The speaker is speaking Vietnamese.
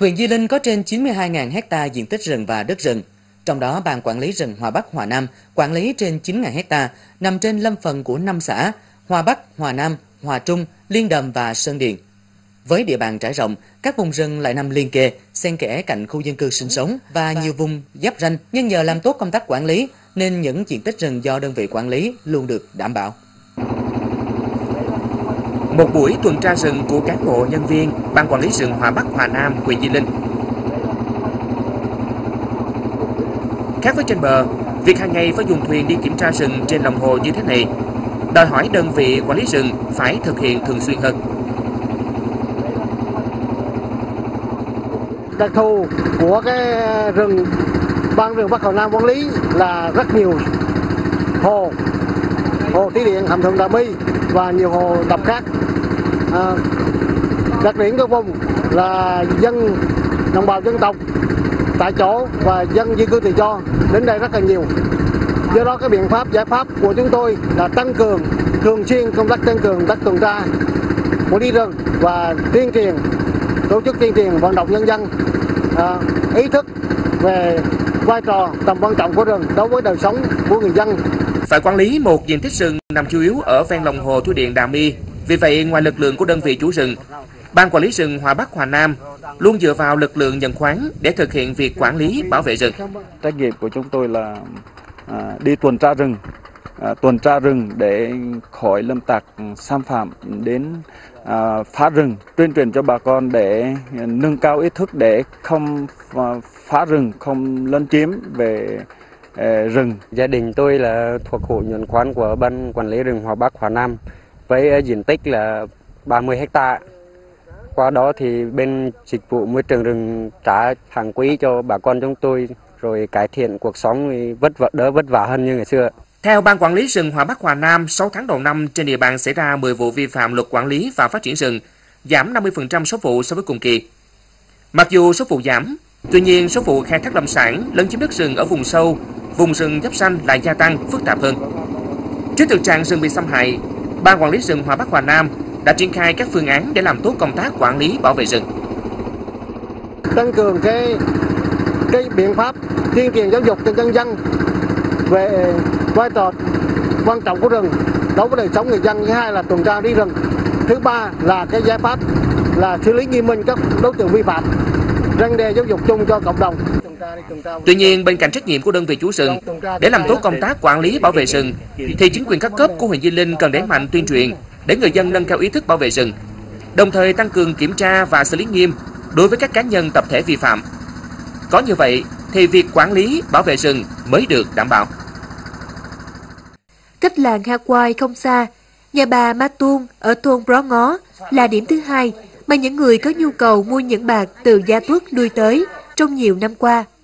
Huyện Di Linh có trên 92.000 ha diện tích rừng và đất rừng. Trong đó, Ban Quản lý rừng Hòa Bắc-Hòa Nam quản lý trên 9.000 ha, nằm trên lâm phần của 5 xã Hòa Bắc, Hòa Nam, Hòa Trung, Liên Đầm và Sơn Điền. Với địa bàn trải rộng, các vùng rừng lại nằm liền kề, xen kẽ cạnh khu dân cư sinh sống và nhiều vùng giáp ranh. Nhưng nhờ làm tốt công tác quản lý, nên những diện tích rừng do đơn vị quản lý luôn được đảm bảo. Một buổi tuần tra rừng của cán bộ nhân viên Ban Quản lý rừng Hòa Bắc Hòa Nam, huyện Di Linh. Khác với trên bờ, việc hàng ngày phải dùng thuyền đi kiểm tra rừng trên lòng hồ như thế này đòi hỏi đơn vị quản lý rừng phải thực hiện thường xuyên hơn. Đặc thù của cái rừng Ban rừng Bắc Hòa Nam quản lý là rất nhiều hồ thủy điện Hàm Thuận Nam Bi và nhiều hồ đập khác. Đặc điểm của vùng là dân đồng bào dân tộc tại chỗ và dân di cư tự do đến đây rất là nhiều. Do đó, cái biện pháp giải pháp của chúng tôi là tăng cường thường xuyên công tác tăng cường các tuần tra quản lý rừng và tuyên truyền, tổ chức tuyên truyền vận động nhân dân ý thức về vai trò tầm quan trọng của rừng đối với đời sống của người dân. Phải quản lý một diện tích rừng nằm chủ yếu ở ven lòng hồ thủy điện Đà My. Vì vậy, ngoài lực lượng của đơn vị chủ rừng, Ban Quản lý rừng Hòa Bắc Hòa Nam luôn dựa vào lực lượng nhận khoán để thực hiện việc quản lý bảo vệ rừng. Trách nhiệm của chúng tôi là đi tuần tra rừng để khỏi lâm tặc xâm phạm đến phá rừng, tuyên truyền cho bà con để nâng cao ý thức để không phá rừng, không lấn chiếm về rừng. Gia đình tôi là thuộc hộ nhuận khoán của Ban Quản lý rừng Hòa Bắc Hòa Nam với diện tích là 30 ha. Qua đó thì bên dịch vụ môi trường rừng trả hàng quý cho bà con chúng tôi rồi cải thiện cuộc sống đỡ vất vả hơn như ngày xưa. Theo Ban Quản lý rừng Hòa Bắc Hòa Nam, 6 tháng đầu năm trên địa bàn xảy ra 10 vụ vi phạm luật quản lý và phát triển rừng, giảm 50% số vụ so với cùng kỳ. Mặc dù số vụ giảm, tuy nhiên số vụ khai thác lâm sản, lấn chiếm đất rừng ở vùng sâu, vùng rừng giáp ranh lại gia tăng, phức tạp hơn. Trước thực trạng rừng bị xâm hại, Ban Quản lý rừng Hòa Bắc Hòa Nam đã triển khai các phương án để làm tốt công tác quản lý bảo vệ rừng. Tăng cường cái biện pháp tuyên truyền giáo dục cho nhân dân về vai trò quan trọng của rừng đối với đời sống người dân. Thứ hai là tuần tra đi rừng. Thứ ba là cái giải pháp là xử lý nghiêm minh các đối tượng vi phạm, răn đe giáo dục chung cho cộng đồng. Tuy nhiên, bên cạnh trách nhiệm của đơn vị chủ rừng để làm tốt công tác quản lý bảo vệ rừng, thì chính quyền các cấp của huyện Di Linh cần đẩy mạnh tuyên truyền để người dân nâng cao ý thức bảo vệ rừng, đồng thời tăng cường kiểm tra và xử lý nghiêm đối với các cá nhân tập thể vi phạm. Có như vậy thì việc quản lý bảo vệ rừng mới được đảm bảo. Cách làng Ha Khoai không xa, nhà bà MaTuôn ở thôn Rỏ Ngó là điểm thứ hai mà những người có nhu cầu mua những bạc từ gia tuất nuôi tới trong nhiều năm qua.